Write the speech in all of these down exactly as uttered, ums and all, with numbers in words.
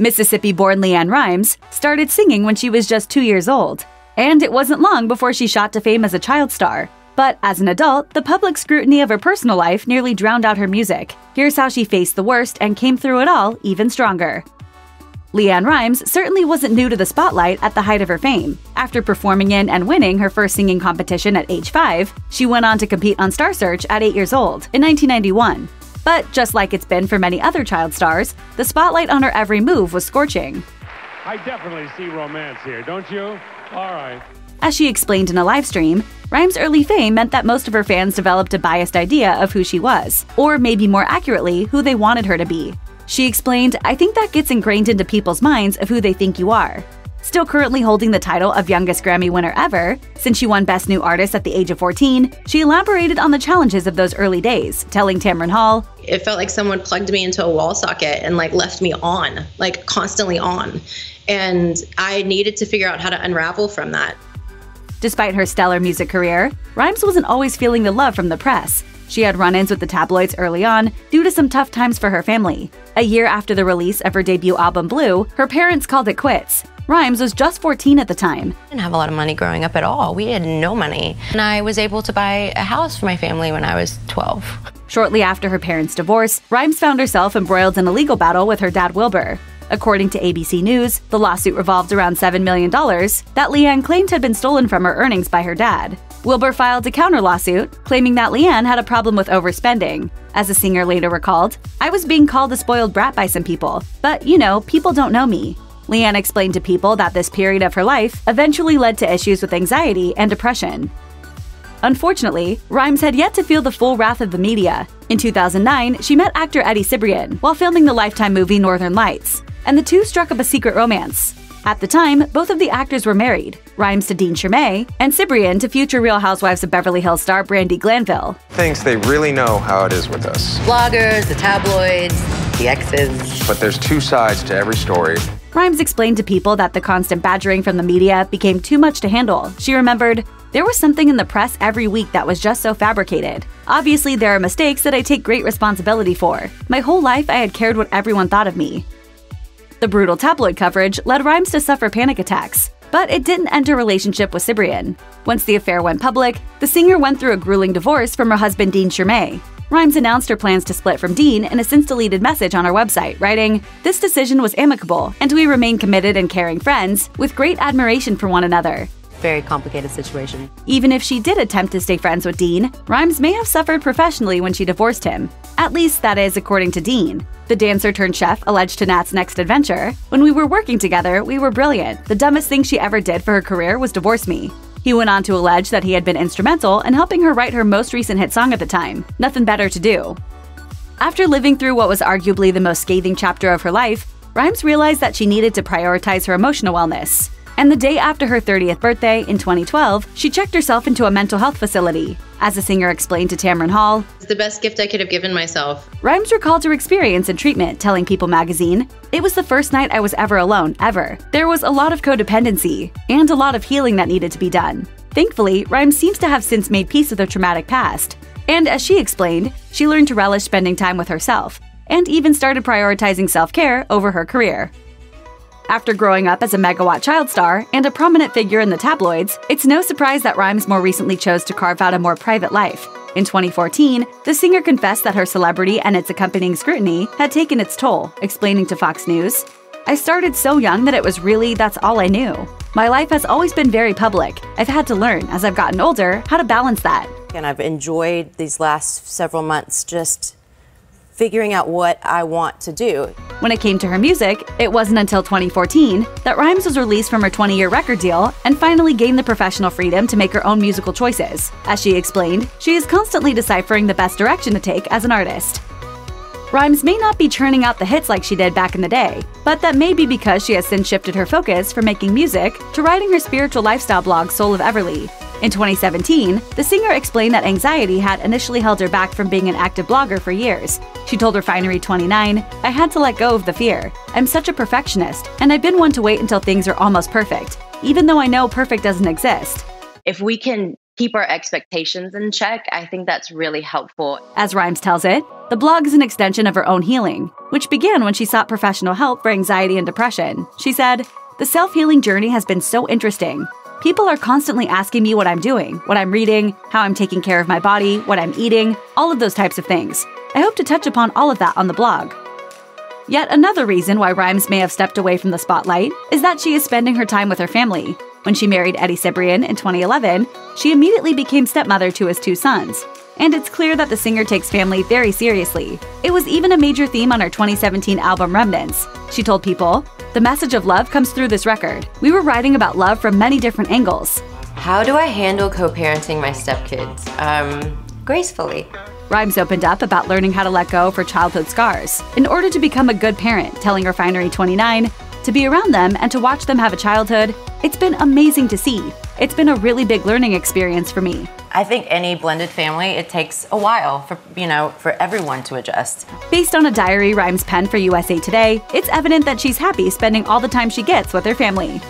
Mississippi-born LeAnn Rimes started singing when she was just two years old, and it wasn't long before she shot to fame as a child star. But as an adult, the public scrutiny of her personal life nearly drowned out her music. Here's how she faced the worst and came through it all even stronger. LeAnn Rimes certainly wasn't new to the spotlight at the height of her fame. After performing in and winning her first singing competition at age five, she went on to compete on Star Search at eight years old in nineteen ninety-one. But just like it's been for many other child stars, the spotlight on her every move was scorching. I definitely see romance here, don't you? All right. As she explained in a livestream, Rimes' early fame meant that most of her fans developed a biased idea of who she was, or maybe more accurately, who they wanted her to be. She explained, "I think that gets ingrained into people's minds of who they think you are." Still currently holding the title of Youngest Grammy Winner Ever, since she won Best New Artist at the age of fourteen, she elaborated on the challenges of those early days, telling Tamron Hall, "It felt like someone plugged me into a wall socket and like left me on, like constantly on. And I needed to figure out how to unravel from that." Despite her stellar music career, Rimes wasn't always feeling the love from the press. She had run-ins with the tabloids early on due to some tough times for her family. A year after the release of her debut album Blue, her parents called it quits. Rimes was just fourteen at the time. I didn't have a lot of money growing up at all. We had no money. And I was able to buy a house for my family when I was twelve. Shortly after her parents' divorce, Rimes found herself embroiled in a legal battle with her dad, Wilbur. According to A B C News, the lawsuit revolved around seven million dollars that LeAnn claimed had been stolen from her earnings by her dad. Wilbur filed a counter-lawsuit, claiming that LeAnn had a problem with overspending. As the singer later recalled, "I was being called a spoiled brat by some people, but, you know, people don't know me." LeAnn explained to People that this period of her life eventually led to issues with anxiety and depression. Unfortunately, Rimes had yet to feel the full wrath of the media. In two thousand nine, she met actor Eddie Cibrian while filming the Lifetime movie Northern Lights, and the two struck up a secret romance. At the time, both of the actors were married, Rimes to Dean Sheremet and Cibrian to future Real Housewives of Beverly Hills star Brandi Glanville. Thinks they really know how it is with us. Bloggers, the tabloids, the exes. But there's two sides to every story. Rimes explained to People that the constant badgering from the media became too much to handle. She remembered, "There was something in the press every week that was just so fabricated. Obviously, there are mistakes that I take great responsibility for. My whole life, I had cared what everyone thought of me." The brutal tabloid coverage led Rimes to suffer panic attacks, but it didn't end her relationship with Cibrian. Once the affair went public, the singer went through a grueling divorce from her husband Dean Sheremet. Rimes announced her plans to split from Dean in a since-deleted message on her website, writing, "This decision was amicable, and we remain committed and caring friends, with great admiration for one another." Very complicated situation. Even if she did attempt to stay friends with Dean, Rimes may have suffered professionally when she divorced him. At least that is according to Dean. The dancer-turned-chef alleged to Nat's Next Adventure, "When we were working together, we were brilliant. The dumbest thing she ever did for her career was divorce me." He went on to allege that he had been instrumental in helping her write her most recent hit song at the time, Nothing Better to Do. After living through what was arguably the most scathing chapter of her life, Rimes realized that she needed to prioritize her emotional wellness. And the day after her thirtieth birthday in twenty twelve, she checked herself into a mental health facility. As the singer explained to Tamron Hall, "It's the best gift I could have given myself." Rimes recalled her experience in treatment, telling People magazine, "It was the first night I was ever alone, ever. There was a lot of codependency and a lot of healing that needed to be done." Thankfully, Rimes seems to have since made peace with her traumatic past. And as she explained, she learned to relish spending time with herself and even started prioritizing self-care over her career. After growing up as a megawatt child star and a prominent figure in the tabloids, it's no surprise that Rimes more recently chose to carve out a more private life. In twenty fourteen, the singer confessed that her celebrity and its accompanying scrutiny had taken its toll, explaining to Fox News, "I started so young that it was really, that's all I knew. My life has always been very public. I've had to learn, as I've gotten older, how to balance that. And I've enjoyed these last several months just figuring out what I want to do." When it came to her music, it wasn't until twenty fourteen that Rimes was released from her twenty-year record deal and finally gained the professional freedom to make her own musical choices. As she explained, she is constantly deciphering the best direction to take as an artist. Rimes may not be churning out the hits like she did back in the day, but that may be because she has since shifted her focus from making music to writing her spiritual lifestyle blog Soul of Everly. In twenty seventeen, the singer explained that anxiety had initially held her back from being an active blogger for years. She told Refinery twenty-nine, "I had to let go of the fear. I'm such a perfectionist, and I've been one to wait until things are almost perfect, even though I know perfect doesn't exist." If we can keep our expectations in check, I think that's really helpful. As Rimes tells it, the blog is an extension of her own healing, which began when she sought professional help for anxiety and depression. She said, "The self-healing journey has been so interesting. People are constantly asking me what I'm doing, what I'm reading, how I'm taking care of my body, what I'm eating, all of those types of things. I hope to touch upon all of that on the blog." Yet another reason why Rimes may have stepped away from the spotlight is that she is spending her time with her family. When she married Eddie Cibrian in twenty eleven, she immediately became stepmother to his two sons. And it's clear that the singer takes family very seriously. It was even a major theme on her twenty seventeen album Remnants. She told People, "The message of love comes through this record. We were writing about love from many different angles." How do I handle co-parenting my stepkids? Um, gracefully. Rimes opened up about learning how to let go of her childhood scars in order to become a good parent, telling Refinery twenty-nine, "To be around them and to watch them have a childhood, it's been amazing to see. It's been a really big learning experience for me." I think any blended family, it takes a while for, you know, for everyone to adjust. Based on a diary Rimes penned for U S A Today, it's evident that she's happy spending all the time she gets with her family.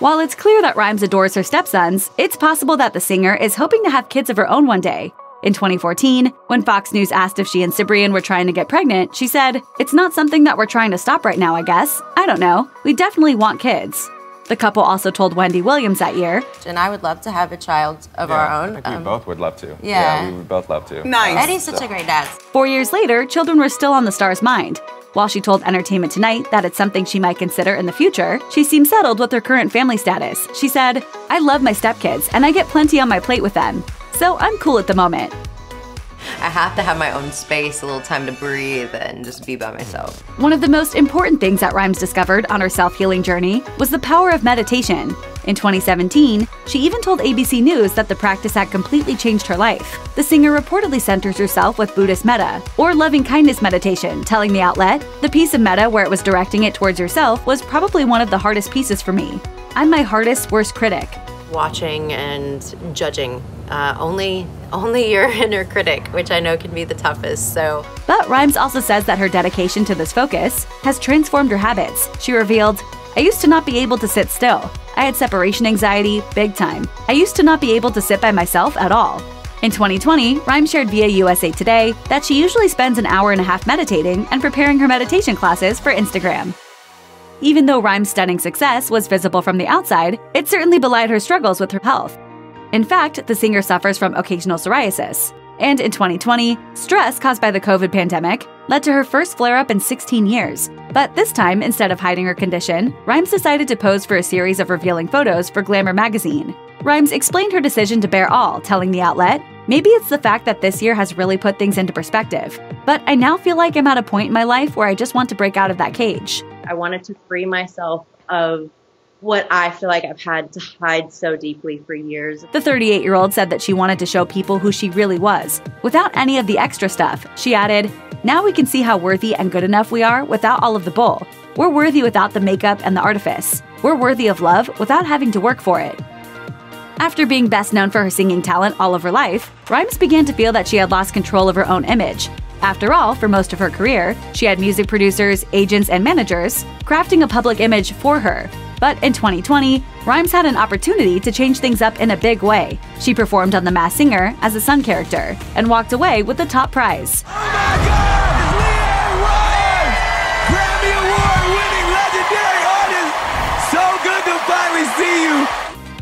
While it's clear that Rimes adores her stepsons, it's possible that the singer is hoping to have kids of her own one day. In twenty fourteen, when Fox News asked if she and Cibrian were trying to get pregnant, she said, "It's not something that we're trying to stop right now, I guess. I don't know. We definitely want kids." The couple also told Wendy Williams that year, "And I would love to have a child of yeah, our own." I think we um, both would love to. Yeah. yeah, we would both love to. Nice. Eddie's such so. a great dad. Four years later, children were still on the star's mind. While she told Entertainment Tonight that it's something she might consider in the future, she seemed settled with her current family status. She said, "I love my stepkids, and I get plenty on my plate with them. So I'm cool at the moment. I have to have my own space, a little time to breathe, and just be by myself." One of the most important things that Rimes discovered on her self-healing journey was the power of meditation. In twenty seventeen, she even told A B C News that the practice had completely changed her life. The singer reportedly centers herself with Buddhist metta, or loving-kindness meditation, telling the outlet, "The piece of metta where it was directing it towards yourself was probably one of the hardest pieces for me. I'm my hardest, worst critic." Watching and judging. Uh, only, only your inner critic, which I know can be the toughest, so. But Rimes also says that her dedication to this focus has transformed her habits. She revealed, "I used to not be able to sit still. I had separation anxiety, big time. I used to not be able to sit by myself at all." In twenty twenty, Rimes shared via U S A Today that she usually spends an hour and a half meditating and preparing her meditation classes for Instagram. Even though Rimes' stunning success was visible from the outside, it certainly belied her struggles with her health. In fact, the singer suffers from occasional psoriasis. And in twenty twenty, stress caused by the COVID pandemic led to her first flare-up in sixteen years. But this time, instead of hiding her condition, Rimes decided to pose for a series of revealing photos for Glamour magazine. Rimes explained her decision to bear all, telling the outlet, "Maybe it's the fact that this year has really put things into perspective. But I now feel like I'm at a point in my life where I just want to break out of that cage. I wanted to free myself of what I feel like I've had to hide so deeply for years." The thirty-eight-year-old said that she wanted to show people who she really was, without any of the extra stuff. She added, "Now we can see how worthy and good enough we are without all of the bull. We're worthy without the makeup and the artifice. We're worthy of love without having to work for it." After being best known for her singing talent all of her life, Rimes began to feel that she had lost control of her own image. After all, for most of her career, she had music producers, agents, and managers crafting a public image for her. But in twenty twenty, Rimes had an opportunity to change things up in a big way. She performed on The Masked Singer as a son character and walked away with the top prize. Oh my God! It's LeAnn Rimes! Grammy Award-winning legendary artist! So good to finally see you!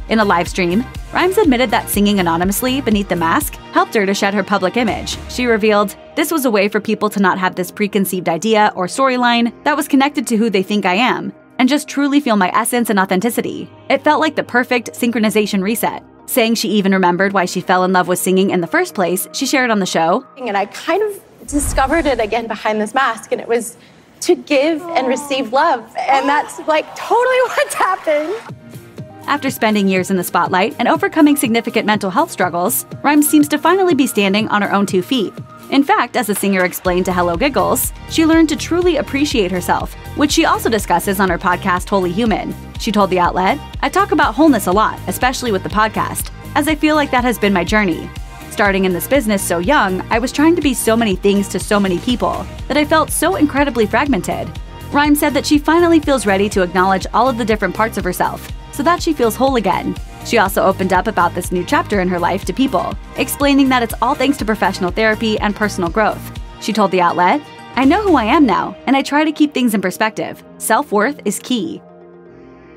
In a live stream, Rimes admitted that singing anonymously beneath the mask helped her to shed her public image. She revealed, "This was a way for people to not have this preconceived idea or storyline that was connected to who they think I am, and just truly feel my essence and authenticity. It felt like the perfect synchronization reset." Saying she even remembered why she fell in love with singing in the first place, she shared on the show, "And I kind of discovered it again behind this mask, and it was to give and receive love, and that's like totally what's happened." After spending years in the spotlight and overcoming significant mental health struggles, Rimes seems to finally be standing on her own two feet. In fact, as the singer explained to Hello Giggles, she learned to truly appreciate herself, which she also discusses on her podcast Wholly Human. She told the outlet, "I talk about wholeness a lot, especially with the podcast, as I feel like that has been my journey. Starting in this business so young, I was trying to be so many things to so many people that I felt so incredibly fragmented." Rimes said that she finally feels ready to acknowledge all of the different parts of herself, so that she feels whole again. She also opened up about this new chapter in her life to People, explaining that it's all thanks to professional therapy and personal growth. She told the outlet, "I know who I am now, and I try to keep things in perspective. Self-worth is key."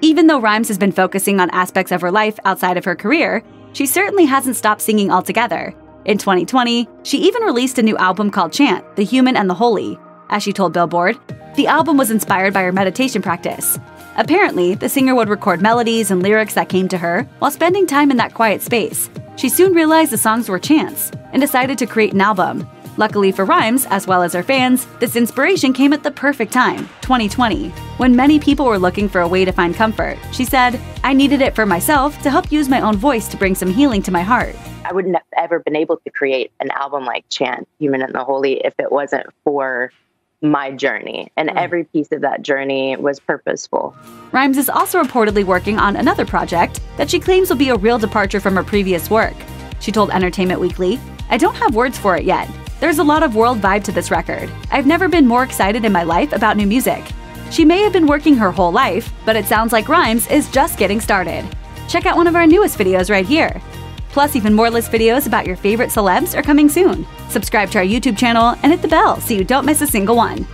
Even though Rimes has been focusing on aspects of her life outside of her career, she certainly hasn't stopped singing altogether. In twenty twenty, she even released a new album called Chant: The Human and the Holy. As she told Billboard, the album was inspired by her meditation practice. Apparently, the singer would record melodies and lyrics that came to her while spending time in that quiet space. She soon realized the songs were chants and decided to create an album. Luckily for Rimes, as well as her fans, this inspiration came at the perfect time, twenty twenty, when many people were looking for a way to find comfort. She said, "I needed it for myself to help use my own voice to bring some healing to my heart. I wouldn't have ever been able to create an album like Chant, Human and the Holy, if it wasn't for my journey, and every piece of that journey was purposeful." Rimes is also reportedly working on another project that she claims will be a real departure from her previous work. She told Entertainment Weekly, "I don't have words for it yet. There's a lot of world vibe to this record. I've never been more excited in my life about new music." She may have been working her whole life, but it sounds like Rimes is just getting started. Check out one of our newest videos right here. Plus, even more list videos about your favorite celebs are coming soon. Subscribe to our YouTube channel and hit the bell so you don't miss a single one.